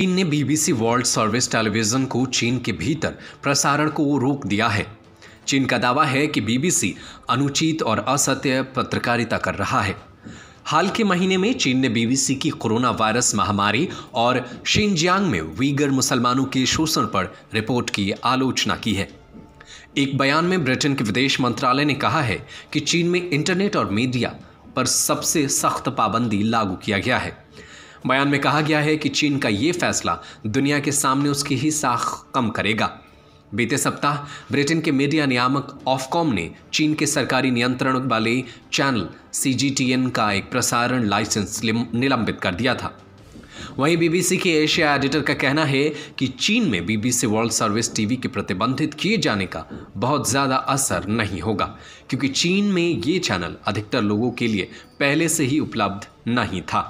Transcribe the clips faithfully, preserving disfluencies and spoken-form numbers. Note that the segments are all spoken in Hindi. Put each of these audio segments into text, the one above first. चीन ने बीबीसी वर्ल्ड सर्विस टेलीविजन को चीन के भीतर प्रसारण को रोक दिया है। चीन का दावा है कि बीबीसी अनुचित और असत्य पत्रकारिता कर रहा है। हाल के महीने में चीन ने बीबीसी की कोरोना वायरस महामारी और शिनजियांग में वीगर मुसलमानों के शोषण पर रिपोर्ट की आलोचना की है। एक बयान में ब्रिटेन के विदेश मंत्रालय ने कहा है कि चीन में इंटरनेट और मीडिया पर सबसे सख्त पाबंदी लागू किया गया है। बयान में कहा गया है कि चीन का ये फैसला दुनिया के सामने उसकी ही साख कम करेगा। बीते सप्ताह ब्रिटेन के मीडिया नियामक ऑफकॉम ने चीन के सरकारी नियंत्रण वाले channel C G T N का एक प्रसारण लाइसेंस निलंबित कर दिया था। वहीं बीबीसी के एशिया एडिटर का कहना है कि चीन में बीबीसी वर्ल्ड सर्विस टीवी के प्रतिबंधित किए जाने का बहुत ज़्यादा असर नहीं होगा, क्योंकि चीन में ये चैनल अधिकतर लोगों के लिए पहले से ही उपलब्ध नहीं था।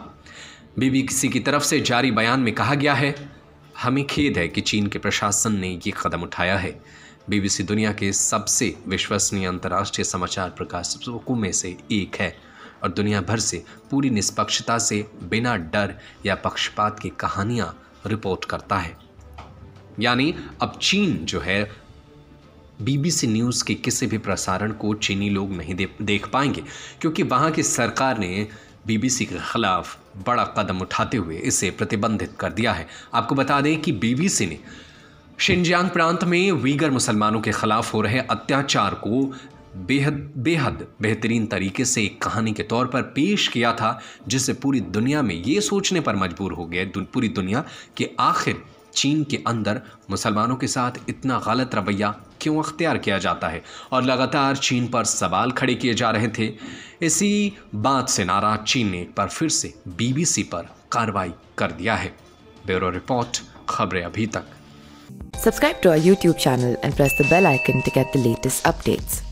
बीबीसी की तरफ से जारी बयान में कहा गया है, हमें खेद है कि चीन के प्रशासन ने ये कदम उठाया है। बीबीसी दुनिया के सबसे विश्वसनीय अंतर्राष्ट्रीय समाचार प्रकाशकों में से एक है और दुनिया भर से पूरी निष्पक्षता से बिना डर या पक्षपात की कहानियां रिपोर्ट करता है। यानी अब चीन जो है बीबीसी न्यूज़ के किसी भी प्रसारण को चीनी लोग नहीं देख पाएंगे, क्योंकि वहां की सरकार ने बीबीसी के खिलाफ बड़ा कदम उठाते हुए इसे प्रतिबंधित कर दिया है। आपको बता दें कि बीबीसी ने शिनजियांग प्रांत में वीगर मुसलमानों के खिलाफ हो रहे अत्याचार को बेहद बेहद बेहतरीन तरीके से एक कहानी के तौर पर पेश किया था, जिससे पूरी दुनिया में ये सोचने पर मजबूर हो गए पूरी दुनिया कि आखिर चीन के अंदर मुसलमानों के साथ इतना गलत रवैया क्यों अख्तियार किया जाता है, और लगातार चीन पर सवाल खड़े किए जा रहे थे। इसी बात से नाराज चीन ने एक बार फिर से बीबीसी पर कार्रवाई कर दिया है। ब्यूरो रिपोर्ट, खबरें अभी तक। Subscribe to our YouTube channel and press the bell icon to get the latest updates.